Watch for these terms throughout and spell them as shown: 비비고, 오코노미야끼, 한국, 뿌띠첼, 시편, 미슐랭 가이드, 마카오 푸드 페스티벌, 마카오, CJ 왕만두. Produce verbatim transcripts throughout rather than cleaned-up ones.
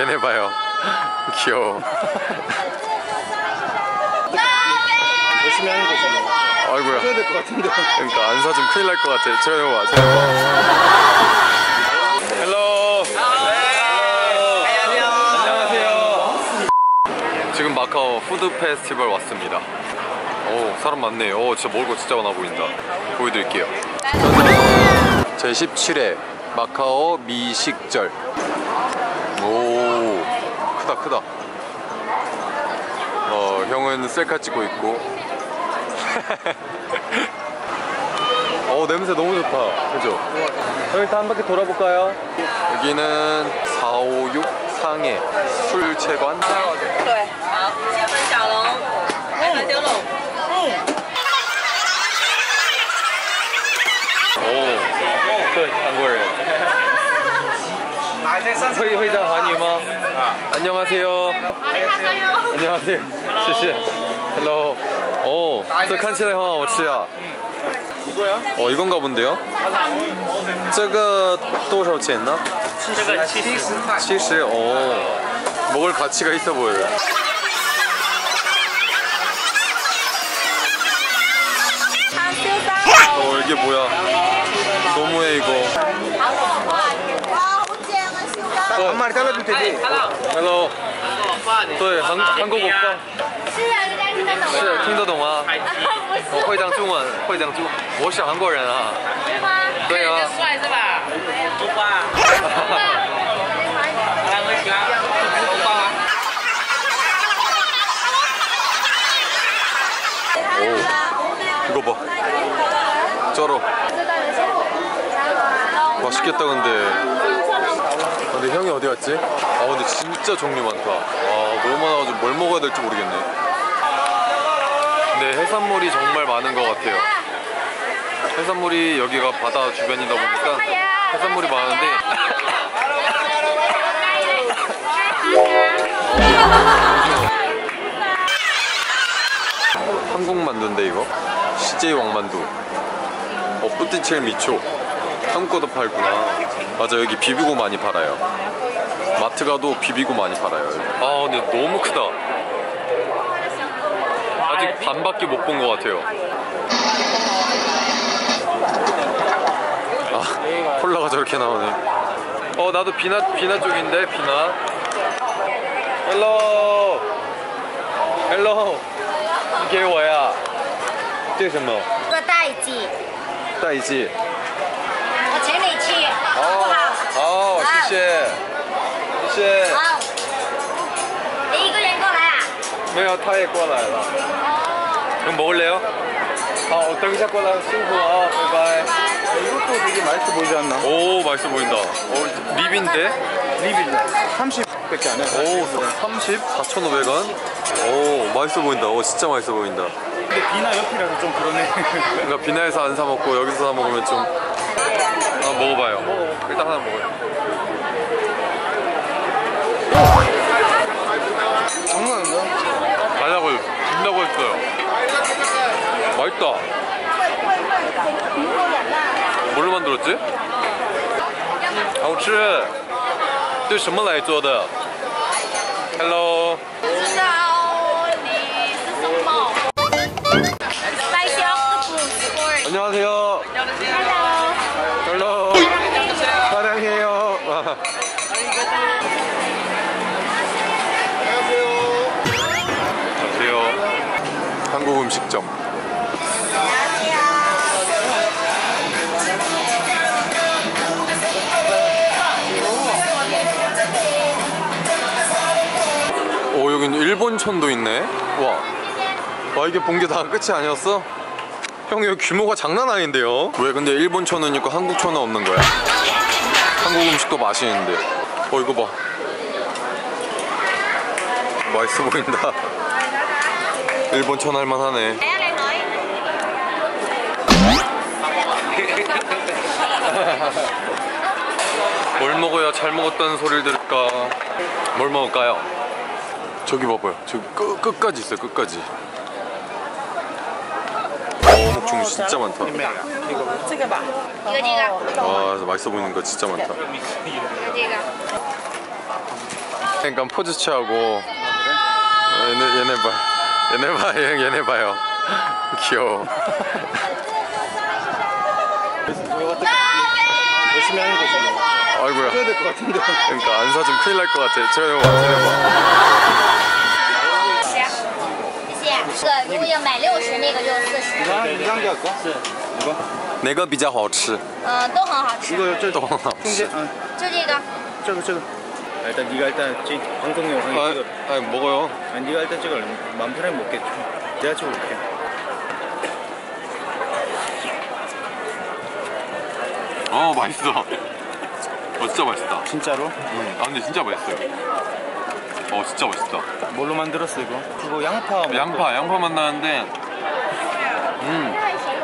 얘네 봐요. 귀여워. 열심히 하는 거지. 아이고야. 사줘야 될 것 같은데. 그러니까 안 사주면 큰일 날 것 같아. 저요 와. 저요 와. 헬로. 안녕하세요. 안녕하세요. 지금 마카오 푸드 페스티벌 왔습니다. 오, 사람 많네. 오, 진짜 먹을 거 진짜 많아 보인다. 보여드릴게요. 제십칠 회 마카오 미식절. 오, 크다 크다. 어, 형은 셀카 찍고 있고. 어, 냄새 너무 좋다. 그죠? 여기 다 한 바퀴 돌아볼까요? 여기는 사 오 육 상해 술채관. 네. 회의 회장 아니요. 안녕하세요. 안녕하세요. 시시. 헬로. 오, 저 칸치네 형 멋지야. 이거야? 어, 이건가 본데요? 저거 얼마钱呢? 저거 칠십. 오. 먹을 가치가 있어 보여요. 어, 이게 뭐야? 너무해 이거. 한 마리 잘라줄 테지. 헬로. 네, 한, 한국 오빠. 시야, 팅더동아. 어, 회장 중원, 회장 중. 我是韩国人啊. 그래요. 오빠. 오, 이거 봐. 쩔어. 맛있겠다 근데. 근데 형이 어디 갔지? 아, 근데 진짜 종류 많다. 아, 너무 많아가지고 뭘 먹어야 될지 모르겠네. 근데 해산물이 정말 많은 것 같아요. 해산물이 여기가 바다 주변이다 보니까 해산물이 많은데 한국 만두인데 이거? 씨제이 왕만두. 어, 뿌띠첼 미초. 한국도 팔구나. 맞아, 여기 비비고 많이 팔아요. 마트 가도 비비고 많이 팔아요. 아, 근데 너무 크다. 아직 반밖에 못 본 것 같아요. 아, 콜라가 저렇게 나오네. 어, 나도 비나, 비나 쪽인데, 비나. 헬로. 헬로. 이게 뭐야? 이게 뭐야? 이거 다이지. 다이지. 네, 어, 타이过来了. 그럼 먹을래요? 아, 어떤 샷过来 친구. 아, 바이바이. 이것도 되게 맛있어 보이지 않나? 오, 맛있어 보인다. 어, 립인데? 립이네. 삼십밖에 안 해요. 오, 삼십? 사천오백 원? 오, 맛있어 보인다. 오, 진짜 맛있어 보인다. 근데 비나 옆이라서 좀 그러네. 그러니까 비나에서 안 사 먹고 여기서 사 먹으면 좀. 아, 먹어봐요. 먹어. 일단 하나 먹어요. 맛있다. 뭘로 만들었지? 맛있어. 对什么来做的? Hello. 안녕하세요. Hello. 사랑해요. 안녕하세요. 안녕하세요. 한국 음식점. 오, 여긴 일본촌도 있네. 와, 와, 이게 본 게 다 끝이 아니었어? 형, 여기 규모가 장난 아닌데요? 왜 근데 일본촌은 있고 한국촌은 없는 거야? 한국 음식도 맛있는데. 어, 이거 봐. 맛있어 보인다. 일본촌 할만하네. 뭘 먹어야 잘 먹었다는 소리를 들을까? 뭘 먹을까요? 저기 봐봐요. 저기 끝, 끝까지 있어요. 끝까지. 오, 목중 진짜 많다. 와, 맛있어 보이는 거 진짜 많다. 잠깐 포즈 취하고. 아, 그래? 얘네, 얘네 봐. 얘네 봐. 얘네 봐요. 귀여워. 열심히 하는 거지. 아이고야. 해야 될 것 같은데. 그러니까 안 사주면 큰일 날 것 같아. 저요. 와. 这个如果要买六十那个六十四十哪个比较好吃嗯都很好吃这个这都很好吃就这个这个这个 일단 네가 일단 찍 방송용 하나 아니 먹어요 아니 네가 일단 찍을래 맘 편하게 먹겠죠 내가 찍을게 어 맛있어 어 진짜 맛있다 진짜로? 응 아 근데 진짜 맛있어요 어 진짜 맛있다. 뭘로 만들었어 이거? 이거 양파. 양파, 양파 맛 나는데, 음,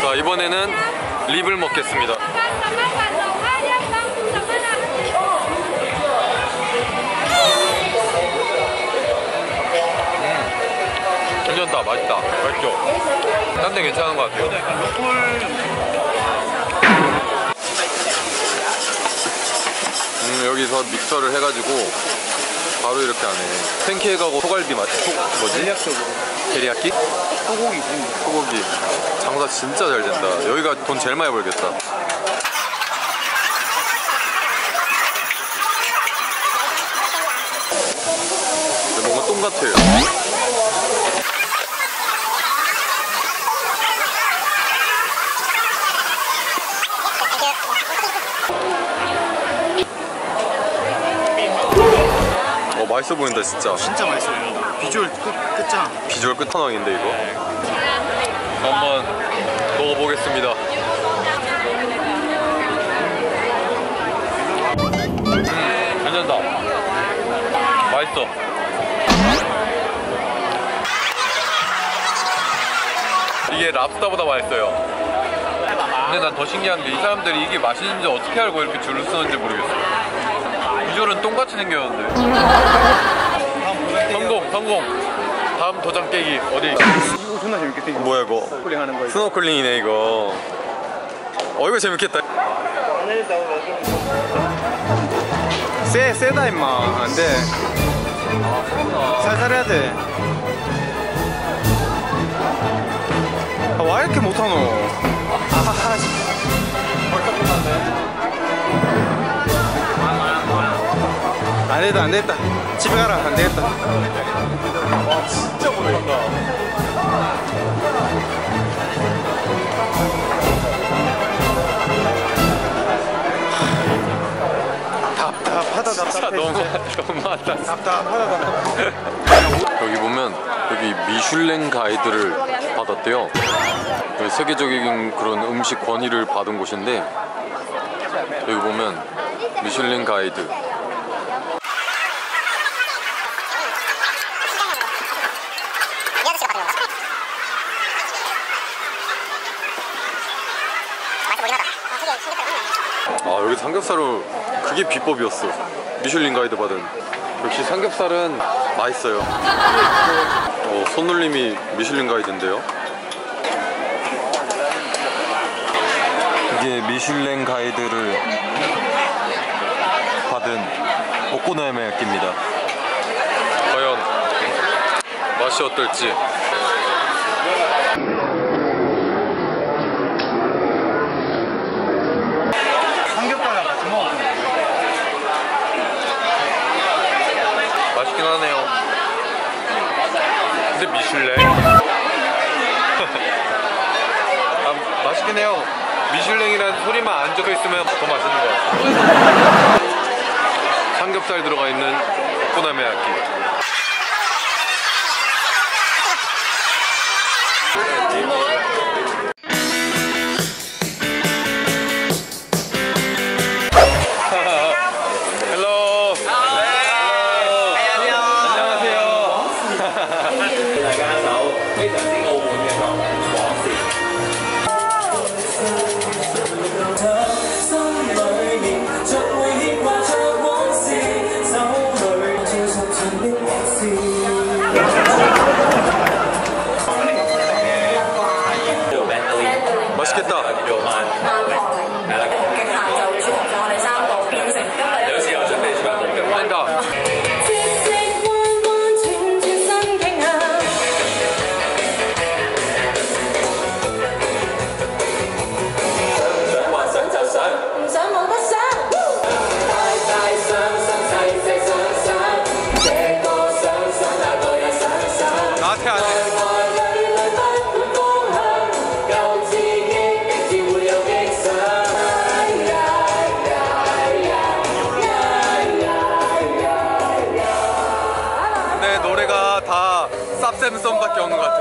자, 이번에는 립을 먹겠습니다. 음, 괜찮다, 맛있다, 맛있죠? 딴 데 괜찮은 것 같아요. 음, 여기서 믹서를 해가지고 바로 이렇게 안에 생케이크하고 소갈비 맛 뭐지? 데리야끼? 소고기 소고기 장사 진짜 잘 된다 여기가 돈 제일 많이 벌겠다 근데 뭔가 똥 같아요 맛있어 보인다 진짜 진짜 맛있어 보인다 비주얼 끝, 끝장 비주얼 끝판왕인데 이거 네. 한번 먹어보겠습니다 음, 괜찮다 맛있어 이게 랍스타보다 맛있어요 근데 난 더 신기한 게 이 사람들이 이게 맛있는지 어떻게 알고 이렇게 줄을 서는지 모르겠어요 비주얼은 똥같이 생겼는데 성공! 성공! 다음 도장 깨기 어디? 이거 존나 재밌게 생겼어 뭐야 이거? 스노클링 하는 거야 스노클링이네 이거 어 이거 재밌겠다 쎄! 쎄다 임마 안돼 살살 해야 돼 아 와 이렇게 못하노 아하하 벌써 끝났네 안 되겠다 안 되겠다 집에 가라 안 되겠다 와 진짜 모르겠다 답답하다 답답해 너무 너무하다 답답하다 답답해 여기 보면 여기 미슐랭 가이드를 받았대요 세계적인 그런 음식 권위를 받은 곳인데 여기 보면 미슐랭 가이드 아 여기 삼겹살로 그게 비법이었어 미슐랭 가이드 받은 역시 삼겹살은 맛있어요 어, 손놀림이 미슐랭 가이드인데요 이게 미슐랭 가이드를 받은 오코노야마야끼입니다 과연 맛이 어떨지 근데 미슐랭? 아, 맛있긴 해요 미슐랭이라는 소리만 안 적혀있으면 더 맛있는 것 같아요 삼겹살 들어가 있는 오코노미야끼 근데 노래가 다 쌉샘썸밖에 없는 것 같아.